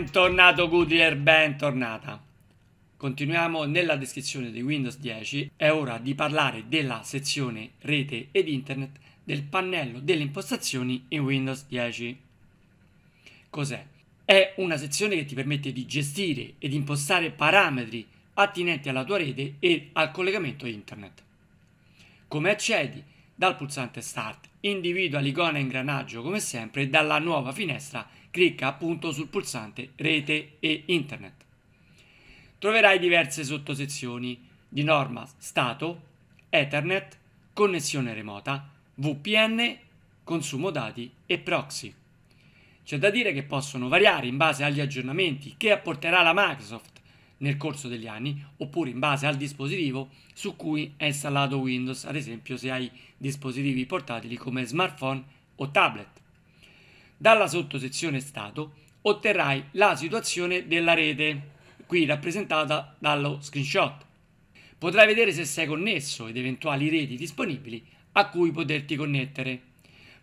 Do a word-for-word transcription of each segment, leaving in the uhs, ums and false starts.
Bentornato Goodyear, bentornata. Continuiamo nella descrizione di Windows dieci. È ora di parlare della sezione rete ed internet del pannello delle impostazioni in Windows dieci. Cos'è? È una sezione che ti permette di gestire ed impostare parametri attinenti alla tua rete e al collegamento internet. Come accedi? Dal pulsante Start. Individua l'icona ingranaggio come sempre e dalla nuova finestra clicca appunto sul pulsante Rete e Internet. Troverai diverse sottosezioni, di norma Stato, Ethernet, Connessione remota, V P N, Consumo dati e Proxy. C'è da dire che possono variare in base agli aggiornamenti che apporterà la Microsoft nel corso degli anni, oppure in base al dispositivo su cui è installato Windows, ad esempio se hai dispositivi portatili come smartphone o tablet. Dalla sottosezione Stato otterrai la situazione della rete, qui rappresentata dallo screenshot. Potrai vedere se sei connesso ed eventuali reti disponibili a cui poterti connettere.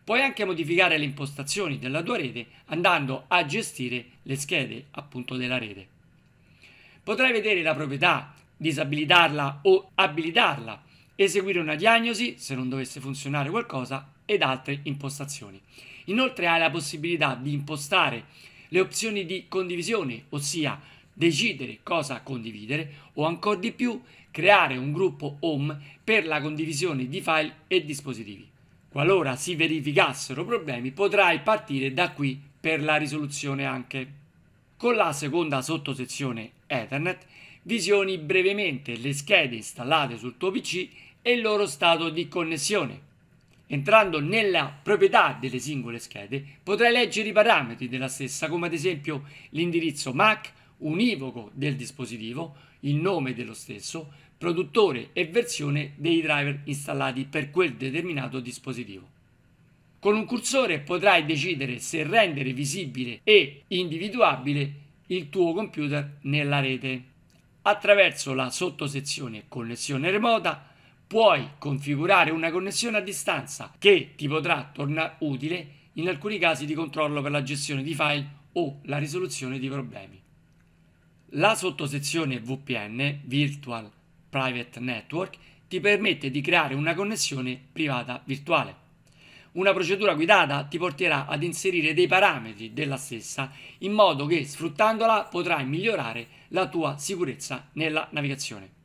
Puoi anche modificare le impostazioni della tua rete andando a gestire le schede appunto della rete. Potrai vedere la proprietà, disabilitarla o abilitarla, eseguire una diagnosi se non dovesse funzionare qualcosa ed altre impostazioni. Inoltre hai la possibilità di impostare le opzioni di condivisione, ossia decidere cosa condividere o ancora di più creare un gruppo home per la condivisione di file e dispositivi. Qualora si verificassero problemi potrai partire da qui per la risoluzione anche. Con la seconda sottosezione Ethernet visioni brevemente le schede installate sul tuo P C e il loro stato di connessione. Entrando nella proprietà delle singole schede potrai leggere i parametri della stessa, come ad esempio l'indirizzo M A C univoco del dispositivo, il nome dello stesso, produttore e versione dei driver installati per quel determinato dispositivo. Con un cursore potrai decidere se rendere visibile e individuabile il tuo computer nella rete. Attraverso la sottosezione Connessione remota puoi configurare una connessione a distanza che ti potrà tornare utile in alcuni casi di controllo per la gestione di file o la risoluzione di problemi. La sottosezione V P N, Virtual Private Network, ti permette di creare una connessione privata virtuale. Una procedura guidata ti porterà ad inserire dei parametri della stessa in modo che sfruttandola potrai migliorare la tua sicurezza nella navigazione.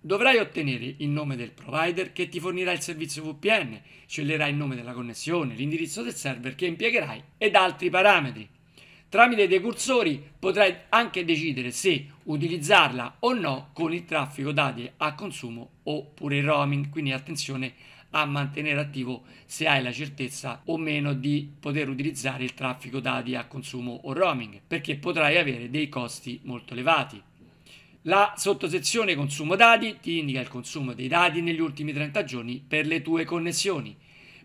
Dovrai ottenere il nome del provider che ti fornirà il servizio V P N, sceglierai il nome della connessione, l'indirizzo del server che impiegherai ed altri parametri. Tramite dei cursori potrai anche decidere se utilizzarla o no con il traffico dati a consumo oppure il roaming, quindi attenzione a mantenere attivo se hai la certezza o meno di poter utilizzare il traffico dati a consumo o roaming, perché potrai avere dei costi molto elevati. La sottosezione consumo dati ti indica il consumo dei dati negli ultimi trenta giorni per le tue connessioni.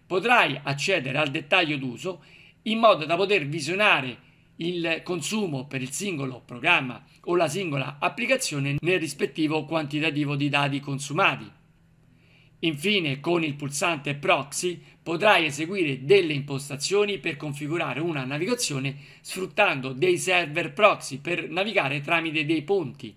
Potrai accedere al dettaglio d'uso in modo da poter visionare il consumo per il singolo programma o la singola applicazione nel rispettivo quantitativo di dati consumati. Infine, con il pulsante Proxy potrai eseguire delle impostazioni per configurare una navigazione sfruttando dei server proxy per navigare tramite dei ponti.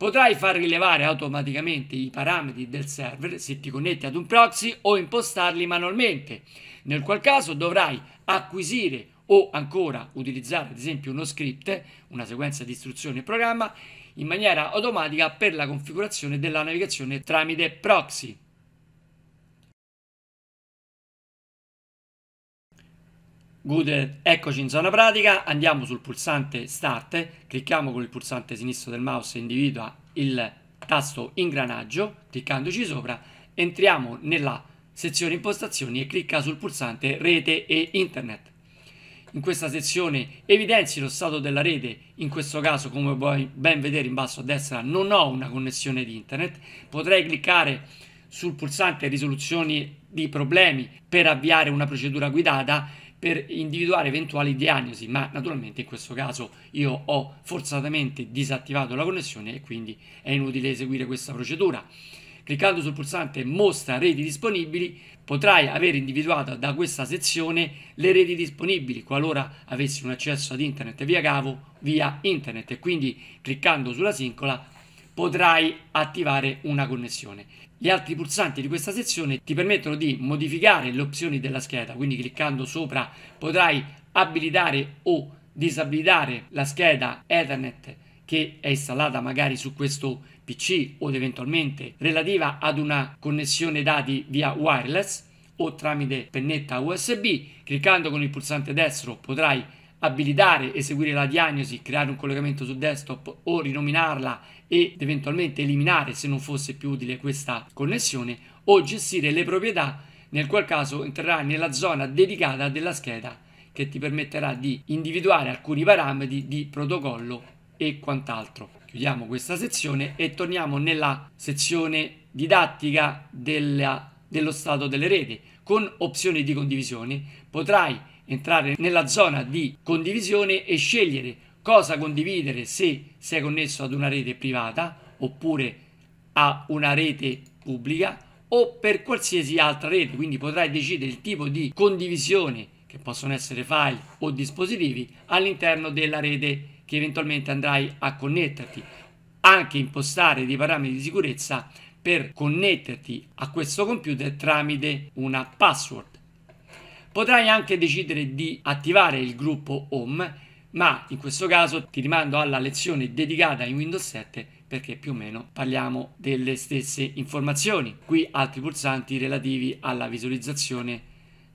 Potrai far rilevare automaticamente i parametri del server se ti connetti ad un proxy o impostarli manualmente, nel qual caso dovrai acquisire o ancora utilizzare ad esempio uno script, una sequenza di istruzioni e programma, in maniera automatica per la configurazione della navigazione tramite proxy. Good, eccoci in zona pratica, andiamo sul pulsante Start, clicchiamo con il pulsante sinistro del mouse, individua il tasto ingranaggio, cliccandoci sopra, entriamo nella sezione impostazioni e clicca sul pulsante Rete e Internet. In questa sezione evidenzi lo stato della rete, in questo caso come puoi ben vedere in basso a destra non ho una connessione di internet, potrei cliccare sul pulsante risoluzioni di problemi per avviare una procedura guidata per individuare eventuali diagnosi, ma naturalmente in questo caso io ho forzatamente disattivato la connessione e quindi è inutile eseguire questa procedura. Cliccando sul pulsante mostra reti disponibili potrai aver individuato da questa sezione le reti disponibili qualora avessi un accesso ad internet via cavo, via internet, e quindi cliccando sulla singola potrai attivare una connessione. Gli altri pulsanti di questa sezione ti permettono di modificare le opzioni della scheda, quindi cliccando sopra potrai abilitare o disabilitare la scheda Ethernet che è installata magari su questo P C o eventualmente relativa ad una connessione dati via wireless o tramite pennetta U S B. Cliccando con il pulsante destro potrai abilitare, eseguire la diagnosi, creare un collegamento su desktop o rinominarla ed eventualmente eliminare se non fosse più utile questa connessione, o gestire le proprietà, nel qual caso entrerà nella zona dedicata della scheda che ti permetterà di individuare alcuni parametri di protocollo e quant'altro. Chiudiamo questa sezione e torniamo nella sezione didattica della, dello stato delle reti. Con opzioni di condivisione potrai entrare nella zona di condivisione e scegliere cosa condividere, se sei connesso ad una rete privata oppure a una rete pubblica o per qualsiasi altra rete, quindi potrai decidere il tipo di condivisione, che possono essere file o dispositivi, all'interno della rete che eventualmente andrai a connetterti, anche impostare dei parametri di sicurezza per connetterti a questo computer tramite una password. Potrai anche decidere di attivare il gruppo home, ma in questo caso ti rimando alla lezione dedicata in Windows sette perché più o meno parliamo delle stesse informazioni. Qui altri pulsanti relativi alla visualizzazione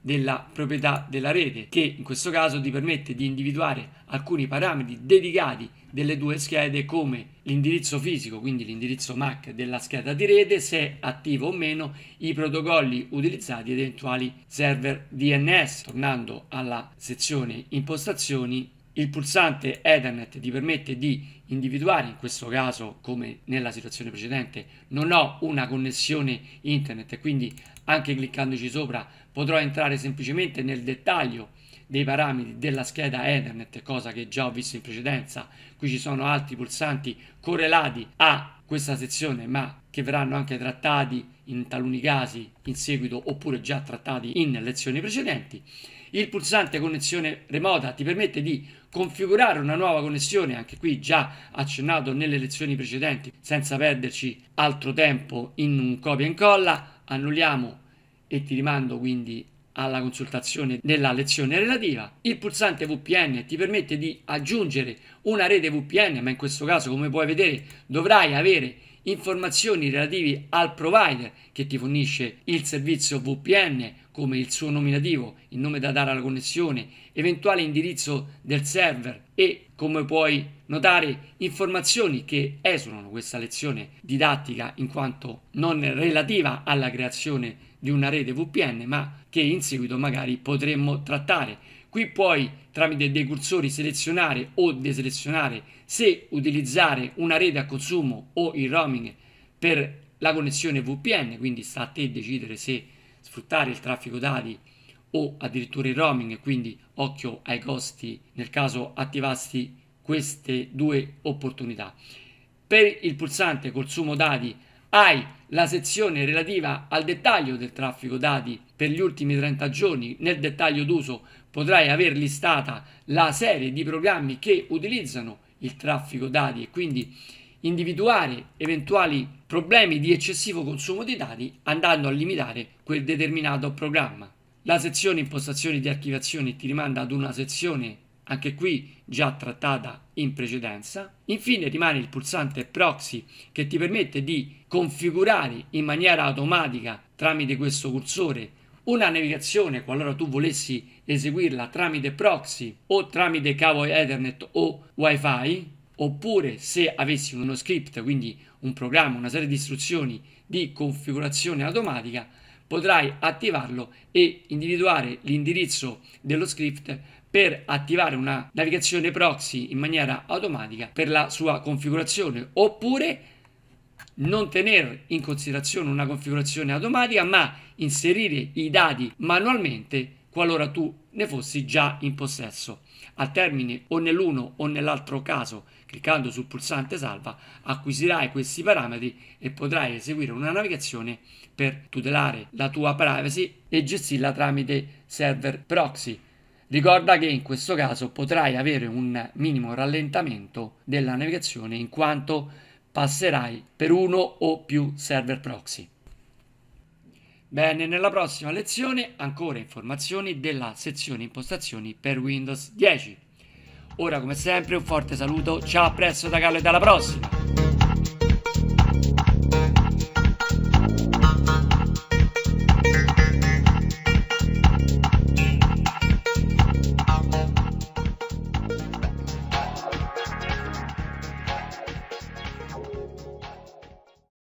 della proprietà della rete, che in questo caso ti permette di individuare alcuni parametri dedicati delle due schede, come l'indirizzo fisico, quindi l'indirizzo M A C della scheda di rete, se è attivo o meno, i protocolli utilizzati ed eventuali server D N S. Tornando alla sezione impostazioni, il pulsante Ethernet ti permette di individuare, in questo caso come nella situazione precedente non ho una connessione internet e quindi anche cliccandoci sopra potrò entrare semplicemente nel dettaglio dei parametri della scheda Ethernet, cosa che già ho visto in precedenza. Qui ci sono altri pulsanti correlati a questa sezione ma che verranno anche trattati in taluni casi in seguito oppure già trattati in lezioni precedenti. Il pulsante connessione remota ti permette di configurare una nuova connessione, anche qui già accennato nelle lezioni precedenti. Senza perderci altro tempo in un copia e incolla, annulliamo e ti rimando quindi alla consultazione della lezione relativa. Il pulsante V P N ti permette di aggiungere una rete V P N, ma in questo caso, come puoi vedere, dovrai avere informazioni relative al provider che ti fornisce il servizio V P N, come il suo nominativo, il nome da dare alla connessione, eventuale indirizzo del server e, come puoi notare, informazioni che esulano questa lezione didattica in quanto non relativa alla creazione di una rete V P N, ma che in seguito magari potremmo trattare. Qui puoi tramite dei cursori selezionare o deselezionare se utilizzare una rete a consumo o il roaming per la connessione V P N, quindi sta a te decidere se sfruttare il traffico dati o addirittura il roaming, quindi occhio ai costi nel caso attivassi queste due opportunità. Per il pulsante consumo dati hai la sezione relativa al dettaglio del traffico dati per gli ultimi trenta giorni. Nel dettaglio d'uso potrai aver listata la serie di programmi che utilizzano il traffico dati e quindi individuare eventuali problemi di eccessivo consumo di dati andando a limitare quel determinato programma. La sezione impostazioni di archiviazione ti rimanda ad una sezione anche qui già trattata in precedenza. Infine rimane il pulsante proxy che ti permette di configurare in maniera automatica tramite questo cursore una navigazione qualora tu volessi eseguirla tramite proxy o tramite cavo Ethernet o Wi-Fi, oppure se avessi uno script, quindi un programma, una serie di istruzioni di configurazione automatica, potrai attivarlo e individuare l'indirizzo dello script per attivare una navigazione proxy in maniera automatica per la sua configurazione, oppure non tenere in considerazione una configurazione automatica ma inserire i dati manualmente qualora tu ne fossi già in possesso. Al termine o nell'uno o nell'altro caso, cliccando sul pulsante salva, acquisirai questi parametri e potrai eseguire una navigazione per tutelare la tua privacy e gestirla tramite server proxy. Ricorda che in questo caso potrai avere un minimo rallentamento della navigazione in quanto passerai per uno o più server proxy. Bene, nella prossima lezione ancora informazioni della sezione impostazioni per Windows dieci. Ora come sempre un forte saluto, ciao, a presto da Carlo e alla prossima!